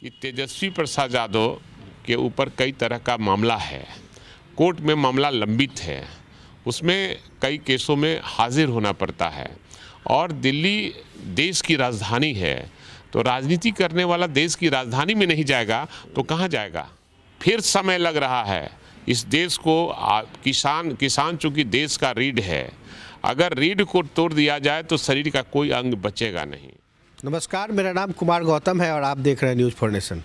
कि तेजस्वी प्रसाद यादव के ऊपर कई तरह का मामला है, कोर्ट में मामला लंबित है, उसमें कई केसों में हाजिर होना पड़ता है और दिल्ली देश की राजधानी है, तो राजनीति करने वाला देश की राजधानी में नहीं जाएगा तो कहाँ जाएगा। फिर समय लग रहा है इस देश को, किसान चूँकि देश का रीढ़ है, अगर रीढ़ को तोड़ दिया जाए तो शरीर का कोई अंग बचेगा नहीं। नमस्कार, मेरा नाम कुमार गौतम है और आप देख रहे हैं न्यूज़4नेशन।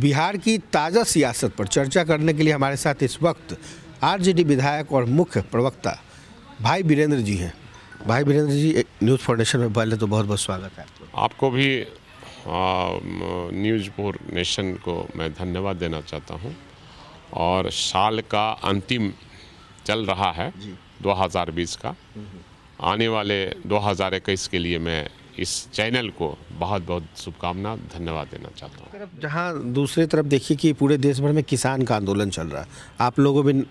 बिहार की ताज़ा सियासत पर चर्चा करने के लिए हमारे साथ इस वक्त आरजेडी विधायक और मुख्य प्रवक्ता भाई बिरेंद्र जी हैं। भाई बिरेंद्र जी, न्यूज़4नेशन में पहले तो बहुत बहुत स्वागत है आपको भी। न्यूज़4नेशन को मैं धन्यवाद देना चाहता हूँ। और साल का अंतिम चल रहा है 2020 का, आने वाले 2021 के लिए मैं इस चैनल को बहुत बहुत शुभकामना धन्यवाद देना चाहता हूँ। जहाँ दूसरी तरफ देखिए कि पूरे देश भर में किसान का आंदोलन चल रहा है, आप लोगों ने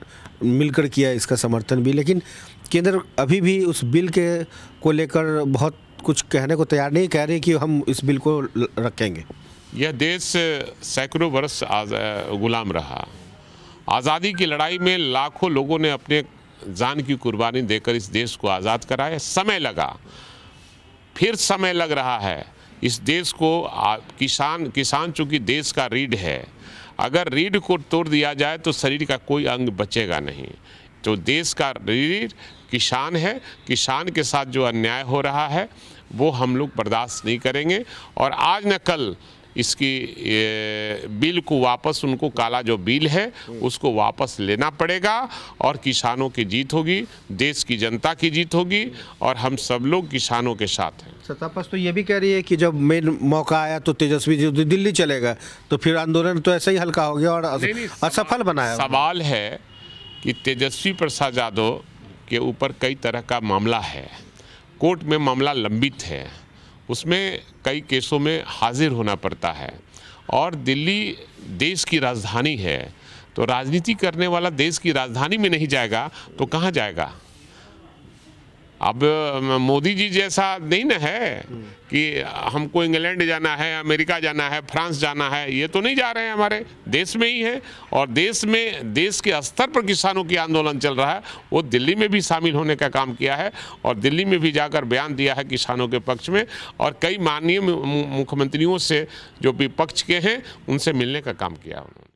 मिलकर किया इसका समर्थन भी, लेकिन केंद्र अभी भी उस बिल के को लेकर बहुत कुछ कहने को तैयार नहीं, कह रहे कि हम इस बिल को रखेंगे। यह देश सैकड़ों वर्ष गुलाम रहा, आज़ादी की लड़ाई में लाखों लोगों ने अपने जान की कुर्बानी देकर इस देश को आज़ाद कराया। समय लगा, फिर समय लग रहा है इस देश को, किसान चूँकि देश का रीढ़ है, अगर रीढ़ को तोड़ दिया जाए तो शरीर का कोई अंग बचेगा नहीं। तो देश का रीढ़ किसान है, किसान के साथ जो अन्याय हो रहा है वो हम लोग बर्दाश्त नहीं करेंगे। और आज न कल इसकी बिल को वापस, उनको काला जो बिल है उसको वापस लेना पड़ेगा और किसानों की जीत होगी, देश की जनता की जीत होगी और हम सब लोग किसानों के साथ हैं। सत्ता पक्ष तो ये भी कह रही है कि जब मेन मौका आया तो तेजस्वी जी दिल्ली चले गए, तो फिर आंदोलन तो ऐसा ही हल्का हो गया और असफल बनाया। सवाल है कि तेजस्वी प्रसाद यादव के ऊपर कई तरह का मामला है, कोर्ट में मामला लंबित है, उसमें कई केसों में हाजिर होना पड़ता है और दिल्ली देश की राजधानी है, तो राजनीति करने वाला देश की राजधानी में नहीं जाएगा तो कहाँ जाएगा। अब मोदी जी जैसा नहीं ना है कि हमको इंग्लैंड जाना है, अमेरिका जाना है, फ्रांस जाना है, ये तो नहीं जा रहे हैं, हमारे देश में ही है। और देश में, देश के स्तर पर किसानों की आंदोलन चल रहा है, वो दिल्ली में भी शामिल होने का काम किया है और दिल्ली में भी जाकर बयान दिया है किसानों के पक्ष में। और कई माननीय मुख्यमंत्रियों से जो विपक्ष के हैं उनसे मिलने का काम किया उन्होंने।